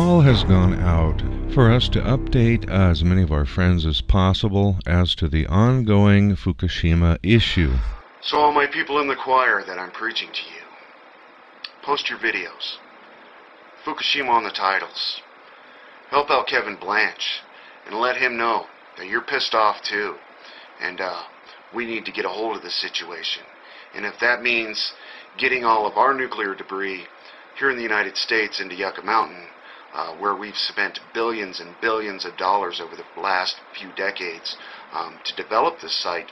call has gone out for us to update as many of our friends as possible as to the ongoing Fukushima issue. So all my people in the choir that I'm preaching to you, post your videos. Fukushima on the titles. Help out Kevin Blanche and let him know that you're pissed off too. And we need to get a hold of this situation. And if that means getting all of our nuclear debris here in the United States into Yucca Mountain, where we've spent billions and billions of dollars over the last few decades to develop this site.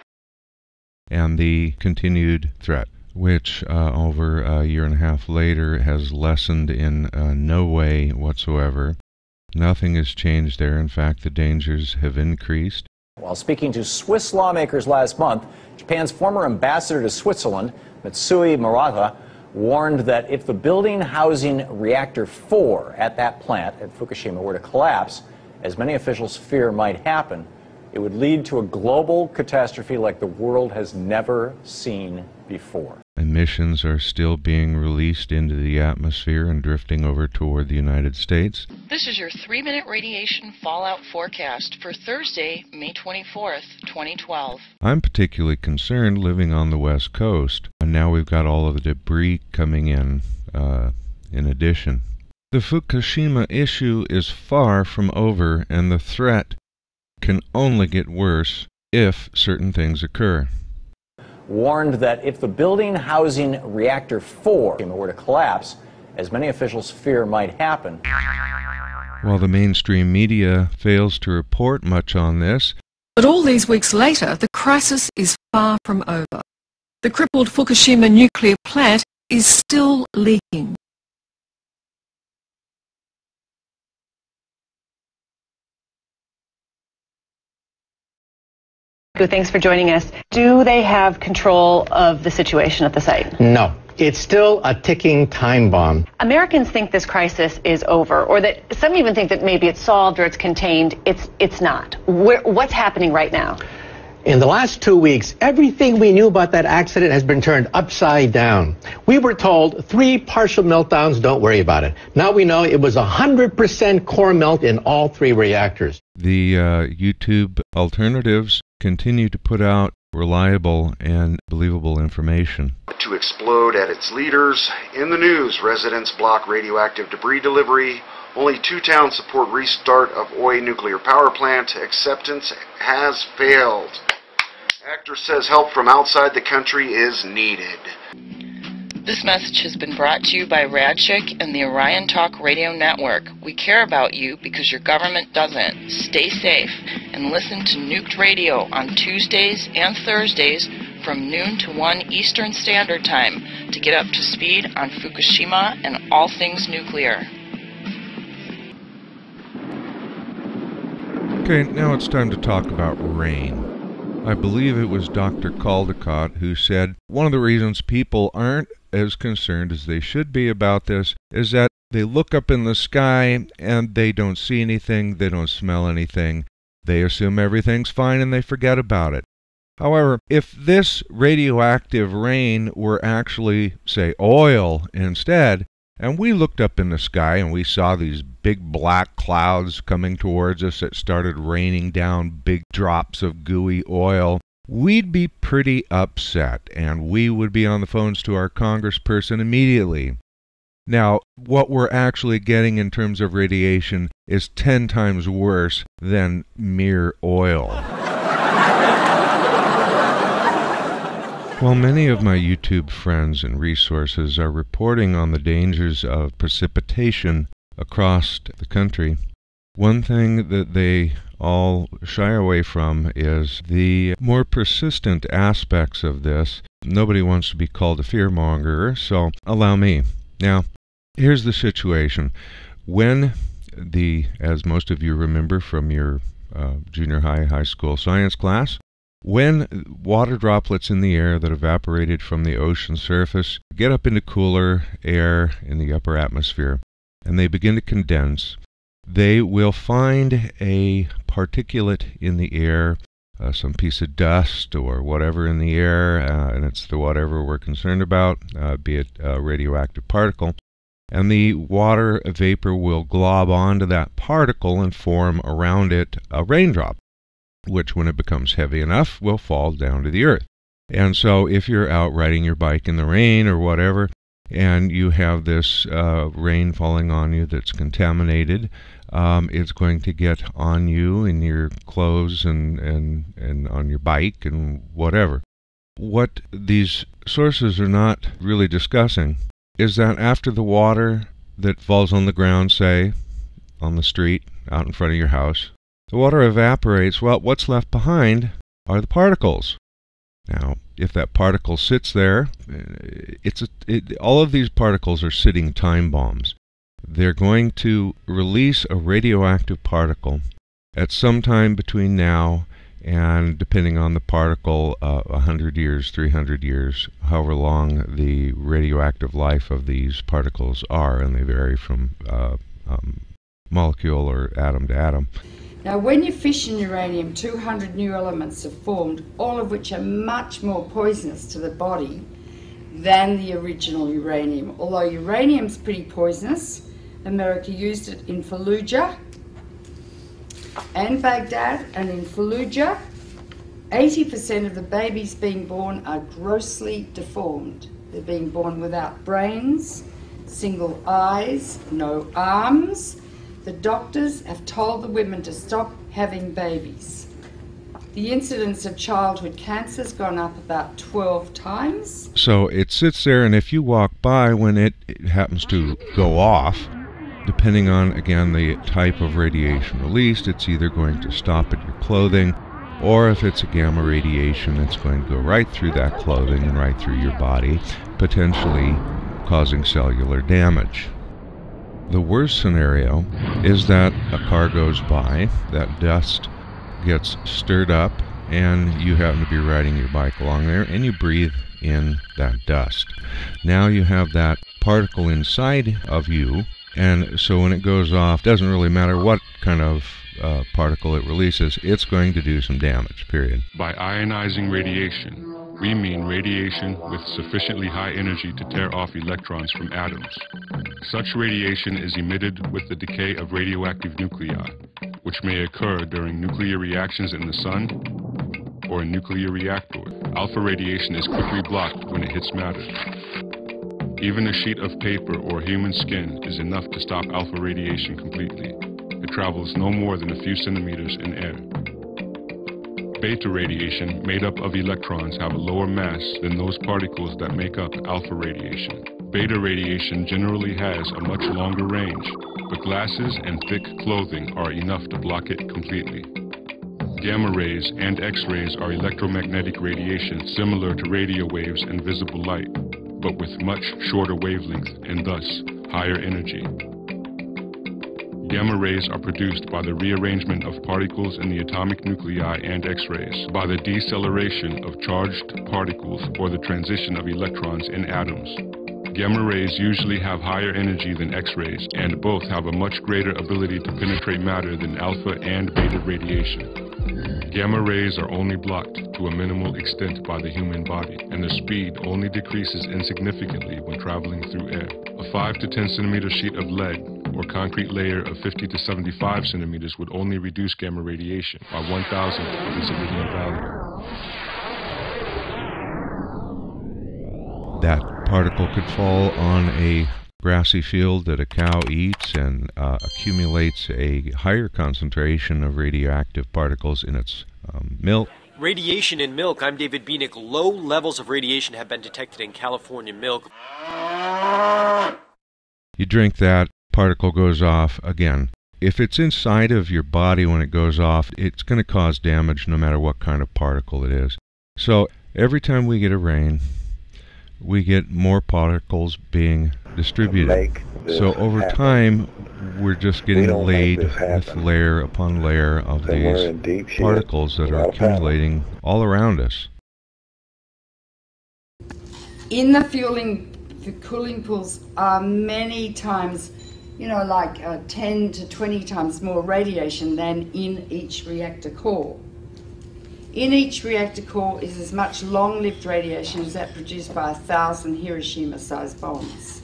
And the continued threat, which over a year and a half later has lessened in no way whatsoever. Nothing has changed there. In fact, the dangers have increased. While speaking to Swiss lawmakers last month, Japan's former ambassador to Switzerland, Mitsuhei Murata, warned that if the building housing Reactor 4 at that plant at Fukushima were to collapse, as many officials fear might happen, it would lead to a global catastrophe like the world has never seen before. Emissions are still being released into the atmosphere and drifting over toward the United States. This is your 3-minute radiation fallout forecast for Thursday, May 24th, 2012. I'm particularly concerned living on the West Coast, and now we've got all of the debris coming in addition. The Fukushima issue is far from over, and the threat can only get worse if certain things occur. Warned that if the building housing Reactor 4 were to collapse, as many officials fear might happen. While the mainstream media fails to report much on this, but all these weeks later, the crisis is far from over. The crippled Fukushima nuclear plant is still leaking. Thanks for joining us. Do they have control of the situation at the site? No. It's still a ticking time bomb. Americans think this crisis is over, or that some even think that maybe it's solved or it's contained. It's not. What's happening right now? In the last 2 weeks, everything we knew about that accident has been turned upside down. We were told 3 partial meltdowns, don't worry about it. Now we know it was 100% core melt in all 3 reactors. The YouTube alternatives continue to put out reliable and believable information. To explode at its leaders. In the news, residents block radioactive debris delivery. Only 2 towns support restart of Oi nuclear power plant. Acceptance has failed. Actor says help from outside the country is needed. This message has been brought to you by Radchick and the Orion Talk Radio Network. We care about you because your government doesn't. Stay safe and listen to Nuked Radio on Tuesdays and Thursdays from noon to 1 Eastern Standard Time to get up to speed on Fukushima and all things nuclear. Okay, now it's time to talk about rain. I believe it was Dr. Caldicott who said one of the reasons people aren't as concerned as they should be about this is that they look up in the sky and they don't see anything, they don't smell anything, they assume everything's fine and they forget about it. However, if this radioactive rain were actually, say, oil instead, and we looked up in the sky and we saw these big black clouds coming towards us that started raining down big drops of gooey oil, we'd be pretty upset, and we would be on the phones to our congressperson immediately. Now, what we're actually getting in terms of radiation is 10 times worse than mere oil. While many of my YouTube friends and resources are reporting on the dangers of precipitation across the country, one thing that they all shy away from is the more persistent aspects of this. Nobody wants to be called a fearmonger, so allow me. Now, here's the situation. When the, as most of you remember from your junior high, high school science class, when water droplets in the air that evaporated from the ocean surface get up into cooler air in the upper atmosphere and they begin to condense, they will find a particulate in the air, some piece of dust or whatever in the air, and it's the whatever we're concerned about, be it a radioactive particle, and the water vapor will glob onto that particle and form around it a raindrop, which when it becomes heavy enough will fall down to the earth. And so if you're out riding your bike in the rain or whatever, and you have this rain falling on you that's contaminated, it's going to get on you in your clothes and on your bike and whatever. What these sources are not really discussing is that after the water that falls on the ground, say, on the street, out in front of your house, the water evaporates. Well, what's left behind are the particles. Now, if that particle sits there, all of these particles are sitting time bombs. They're going to release a radioactive particle at some time between now and, depending on the particle, 100 years, 300 years, however long the radioactive life of these particles are, and they vary from molecule or atom to atom. Now, when you fission uranium, 200 new elements are formed, all of which are much more poisonous to the body than the original uranium. Although uranium's pretty poisonous, America used it in Fallujah and Baghdad, and in Fallujah, 80% of the babies being born are grossly deformed. They're being born without brains, single eyes, no arms. The doctors have told the women to stop having babies. The incidence of childhood cancer has gone up about 12 times. So it sits there, and if you walk by when it happens to go off, depending on, again, the type of radiation released, it's either going to stop at your clothing, or if it's a gamma radiation, it's going to go right through that clothing and right through your body, potentially causing cellular damage. The worst scenario is that a car goes by, that dust gets stirred up, and you happen to be riding your bike along there, and you breathe in that dust. Now you have that particle inside of you, and so when it goes off, it doesn't really matter what kind of particle it releases, it's going to do some damage, period. By ionizing radiation, we mean radiation with sufficiently high energy to tear off electrons from atoms. Such radiation is emitted with the decay of radioactive nuclei, which may occur during nuclear reactions in the sun or a nuclear reactor. Alpha radiation is quickly blocked when it hits matter. Even a sheet of paper or human skin is enough to stop alpha radiation completely. It travels no more than a few centimeters in air. Beta radiation, made up of electrons, have a lower mass than those particles that make up alpha radiation. Beta radiation generally has a much longer range, but glasses and thick clothing are enough to block it completely. Gamma rays and X-rays are electromagnetic radiation similar to radio waves and visible light, but with much shorter wavelength and thus higher energy. Gamma rays are produced by the rearrangement of particles in the atomic nuclei and X-rays, by the deceleration of charged particles, or the transition of electrons in atoms. Gamma rays usually have higher energy than X-rays, and both have a much greater ability to penetrate matter than alpha and beta radiation. Gamma rays are only blocked to a minimal extent by the human body, and their speed only decreases insignificantly when traveling through air. A 5 to 10 centimeter sheet of lead or concrete layer of 50 to 75 centimeters would only reduce gamma radiation by 1,000th of its original value. That particle could fall on a grassy field that a cow eats and accumulates a higher concentration of radioactive particles in its milk. Radiation in milk. I'm David Bienick. Low levels of radiation have been detected in California milk. You drink that. Particle goes off again. If it's inside of your body when it goes off, it's going to cause damage no matter what kind of particle it is. So every time we get a rain, we get more particles being distributed. So over time, we're just getting laid with layer upon layer of these particles that are accumulating all around us. In the cooling pools are many times, you know, like 10 to 20 times more radiation than in each reactor core. In each reactor core is as much long-lived radiation as that produced by 1,000 Hiroshima-sized bombs.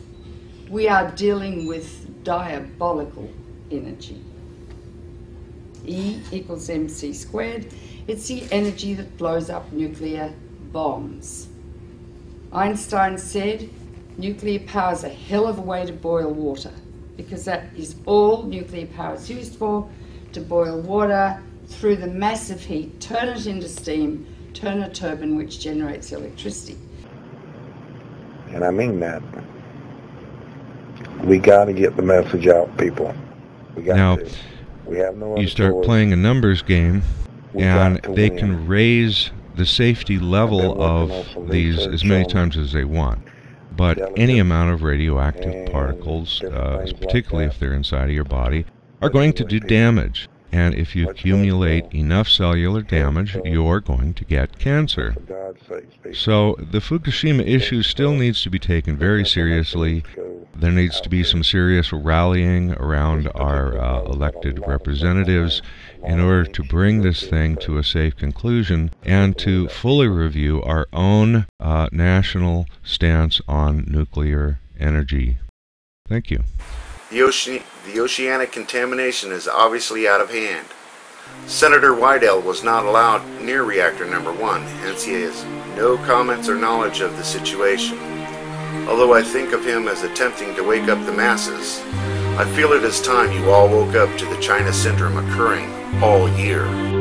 We are dealing with diabolical energy. E equals mc squared. It's the energy that blows up nuclear bombs. Einstein said nuclear power is a hell of a way to boil water, because that is all nuclear power is used for, to boil water through the massive heat, turn it into steam, turn a turbine which generates electricity. And I mean that. We got to get the message out, people. We got to. We have no other choice. Start playing a numbers game, and they can raise the safety level of these as many times as they want. But any amount of radioactive particles, particularly if they're inside of your body, are going to do damage. And if you accumulate enough cellular damage, you're going to get cancer. So the Fukushima issue still needs to be taken very seriously. There needs to be some serious rallying around our elected representatives in order to bring this thing to a safe conclusion and to fully review our own national stance on nuclear energy. Thank you. The oceanic contamination is obviously out of hand. Senator Wydell was not allowed near reactor number 1, hence he has no comments or knowledge of the situation. Although I think of him as attempting to wake up the masses, I feel it is time you all woke up to the China Syndrome occurring all year.